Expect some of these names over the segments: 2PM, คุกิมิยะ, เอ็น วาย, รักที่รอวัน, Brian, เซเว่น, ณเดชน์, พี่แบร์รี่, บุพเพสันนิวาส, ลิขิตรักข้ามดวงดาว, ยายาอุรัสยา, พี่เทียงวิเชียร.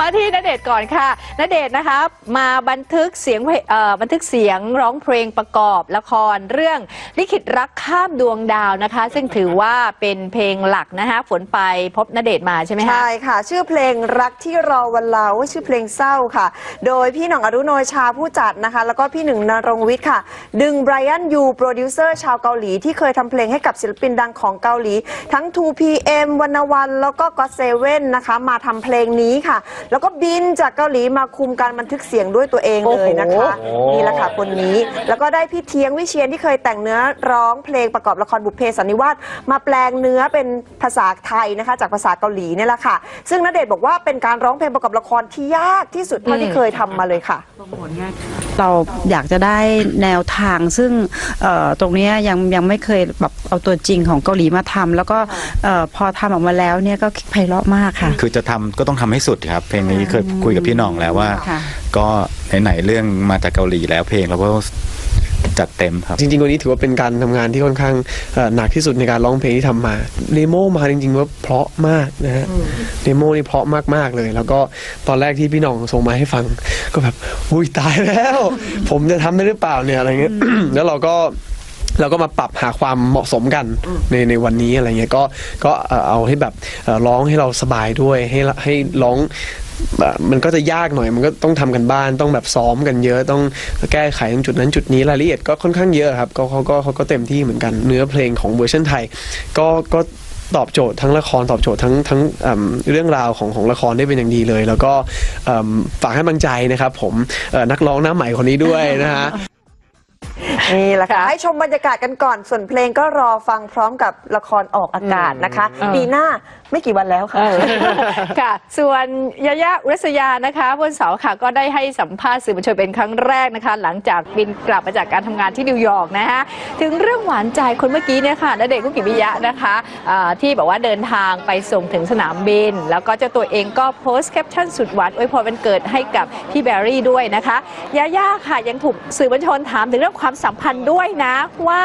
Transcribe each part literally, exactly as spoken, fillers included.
มาที่ณเดชน์ก่อนค่ะณเดชน์นะคะมาบันทึกเสียงบันทึกเสียงร้องเพลงประกอบละครเรื่องลิขิตรักข้ามดวงดาวนะคะซึ่งถือว่าเป็นเพลงหลักนะคะฝนไปพบณเดชน์มาใช่ไหมคะใช่ค่ะชื่อเพลงรักที่รอวันเราชื่อเพลงเศร้าค่ะโดยพี่หน่องอรุโนชาผู้จัดนะคะแล้วก็พี่หนึ่งนรงวิทย์ค่ะดึง Brian ยูโปรดิวเซอร์ชาวเกาหลีที่เคยทำเพลงให้กับศิลปินดังของเกาหลีทั้ง ทู พี เอ็ม วรรณวรรณแล้วก็ก็เซเว่นนะคะมาทำเพลงนี้ค่ะแล้วก็บินจากเกาหลีมาคุมการบันทึกเสียงด้วยตัวเองเลยนะคะนี่แหละค่ะคนนี้แล้วก็ได้พี่เทียงวิเชียรที่เคยแต่งเนื้อร้องเพลงประกอบละครบุพเพสันนิวาสมาแปลงเนื้อเป็นภาษาไทยนะคะจากภาษาเกาหลีนี่แหละค่ะซึ่งณเดชน์บอกว่าเป็นการร้องเพลงประกอบละครที่ยากที่สุดเท่าที่เคยทำมาเลยค่ะเราอยากจะได้แนวทางซึ่งตรงนี้ยังยังไม่เคยแบบเอาตัวจริงของเกาหลีมาทำแล้วก็พอทำออกมาแล้วเนี่ยก็ไพเราะมากค่ะคือจะทำก็ต้องทำให้สุดครับเพลงนี้เคยคุยกับพี่น้องแล้วว่าก็ไหนๆเรื่องมาจากเกาหลีแล้วเพลงเราก็จัดเต็มครับจริงๆวันนี้ถือว่าเป็นการทำงานที่ค่อนข้างหนักที่สุดในการร้องเพลงที่ทำมาเดโมมาจริงๆว่าเพราะมากนะฮะเดโมนี่เพราะมากๆเลยแล้วก็ตอนแรกที่พี่น้องส่งมาให้ฟังก็แบบอุ้ยตายแล้วผมจะทำได้หรือเปล่าเนี่ยอะไรเงี้ย แล้วเราก็เราก็มาปรับหาความเหมาะสมกันในในวันนี้อะไรเงี้ยก็ก็เอาให้แบบร้องให้เราสบายด้วยให้ให้ร้องมันก็จะยากหน่อยมันก็ต้องทำกันบ้านต้องแบบซ้อมกันเยอะต้องแก้ไขตรงจุดนั้นจุดนี้รายละเอียดก็ค่อนข้างเยอะครับก็เขาก็เขาก็เต็มที่เหมือนกันเนื้อเพลงของเวอร์ชันไทยก็ก็ตอบโจทย์ทั้งละครตอบโจทย์ทั้งทั้งเรื่องราวของของละครได้เป็นอย่างดีเลยแล้วก็ฝากให้กำลังใจนะครับผมนักร้องหน้าใหม่คนนี้ด้วยนะฮะนี่แหละค่ะให้ชมบรรยากาศกันก่อนส่วนเพลงก็รอฟังพร้อมกับละครออกอากาศนะคะปีหน้าไม่กี่วันแล้วค่ะค่ะส่วนยายาอุรัสยานะคะวันเสาร์ค่ะก็ได้ให้สัมภาษณ์สื่อมวลชนเป็นครั้งแรกนะคะหลังจากบินกลับมาจากการทำงานที่นิวยอร์กนะคะถึงเรื่องหวานใจคนเมื่อกี้เนี่ยค่ะณเดชน์ คุกิมิยะนะคะที่บอกว่าเดินทางไปส่งถึงสนามบินแล้วก็เจ้าตัวเองก็โพสต์แคปชั่นสุดหวานอวยพรวันเกิดให้กับพี่แบร์รี่ด้วยนะคะยายาค่ะยังถูกสื่อมวลชนถามถึงเรื่องความสัมพันธ์ด้วยนะว่า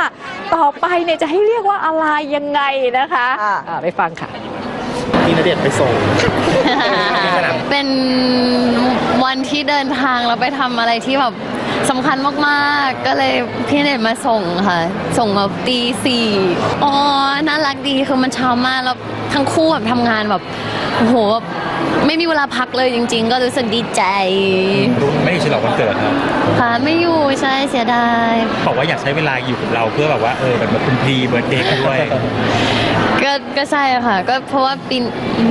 ต่อไปเนี่ยจะให้เรียกว่าอะไรยังไงนะคะไปฟังค่ะที่ณเดชน์ไปส่งเป็นวันที่เดินทางเราไปทำอะไรที่แบบสำคัญมากๆก็เลยพี่ณเดชน์มาส่งค่ะส่งมาตีสี่อ๋อน่ารักดีคือมันเช้ามากแล้วทั้งคู่แบบทำงานแบบโอ้โหไม่มีเวลาพักเลยจริงๆก็รู้สึกดีใจไม่ใช่หรอกวันเกิดค่ะไม่อยู่ใช่เสียดายบอกว่าอยากใช้เวลาอยู่กับเราเพื่อแบบว่าเออแบบคุณพีเบิร์ดเดย์ด้วยก็ก็ใช่ค่ะก็เพราะว่าปี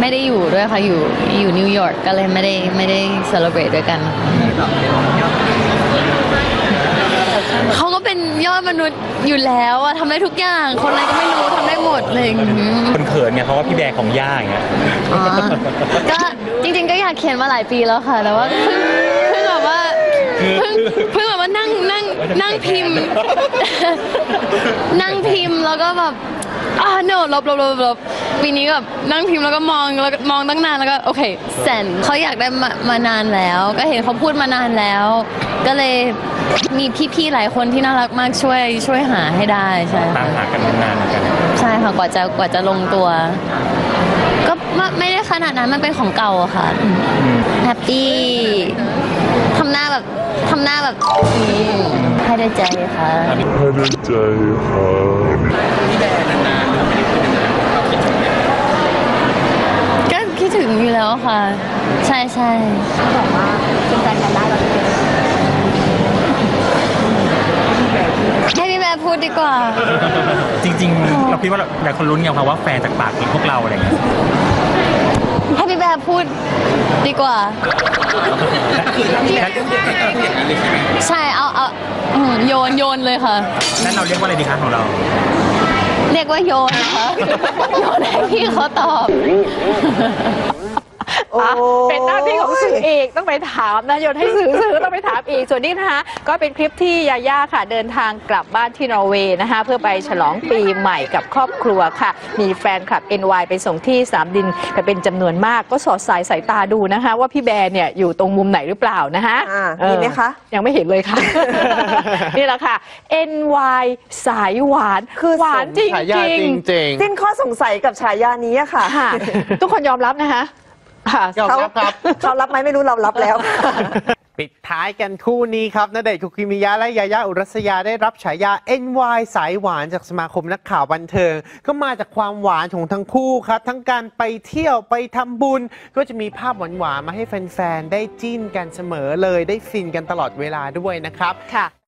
ไม่ได้อยู่ด้วยค่ะอยู่อยู่นิวยอร์กก็เลยไม่ได้ไม่ได้เซเลบเรตด้วยกันเขาก็เป็นยอดมนุษย์อยู่แล้วอะทำได้ทุกอย่างคนอะไรก็ไม่รู้ทำได้หมดเลยคนเขินไงเพราะว่าพี่แบร์ของย่าอย่างเงี้ยก็จริงๆก็อยากเขียนมาหลายปีแล้วค่ะแต่ว่าเพิ่งแบบว่าเพิ่งเพิ่งแบบว่านั่งนั่งนั่งพิมพ์นั่งพิมพ์แล้วก็แบบอ่าโน้ตลบลบลบลบปีนี้แบบนั่งพิมพ์แล้วก็มองแล้วมองตั้งนานแล้วก็โอเคเซนเขาอยากได้มานานแล้วก็เห็นเขาพูดมานานแล้วก็เลยมีพี่ๆหลายคนที่น่ารักมากช่วยช่วยหาให้ได้ใช่ตามหากันนานกันใช่ค่ะกว่าจะกว่าจะลงตัวก็ไม่ได้ขนาดนั้นมันเป็นของเก่าค่ะแฮปปี้ทำหน้าแบบทำหน้าแบบให้ได้ใจค่ะให้ได้ใจค่ะถึงอยู่แล้วค่ะใช่ใช่เขาบอกว่าเป็นแฟนกันได้แล้วให้พี่แม่พูดดีกว่าจริงๆเราคิดว่าหลายคนลุ้นไงค่ะว่าแฟนจากปากของพวกเราอะไรเงี้ยให้พี่แม่พูดดีกว่าใช่เอาเอาโยนโยนเลยค่ะนั่นเราเรียกว่าอะไรดีคะของเราเรียกว่าโยนนะคะโยนให้พี่เขาตอบเป็นหน้าที่ของสื่อเอกต้องไปถามนะโยนให้สื่อสื่อต้องไปถามอีกส่วนนี้นะคะก็เป็นคลิปที่ยาย่าค่ะเดินทางกลับบ้านที่นอร์เวย์นะคะเพื่อไปฉลองปีใหม่กับครอบครัวค่ะมีแฟนคลับ เอ็น วาย ไปส่งที่สนามบินกันเป็นจำนวนมากก็สอดสายสายตาดูนะคะว่าพี่แบร์เนี่ยอยู่ตรงมุมไหนหรือเปล่านะคะมีไหมคะยังไม่เห็นเลยค่ะนี่แหละค่ะ เอ็น วาย สายหวานคือหวานจริงจริงสิ้นข้อสงสัยกับฉายานี้ค่ะทุกคนยอมรับนะคะ เขารับเขารับไหมไม่รู้เรารับแล้วปิดท้ายกันคู่นี้ครับณเดชน์คุกิมิยะและยายาอุรัสยาได้รับฉายา เอ็น วาย สายหวานจากสมาคมนักข่าวบันเทิงก็มาจากความหวานของทั้งคู่ครับทั้งการไปเที่ยวไปทำบุญก็จะมีภาพหวานๆมาให้แฟนๆได้จิ้นกันเสมอเลยได้ฟินกันตลอดเวลาด้วยนะครับค่ะ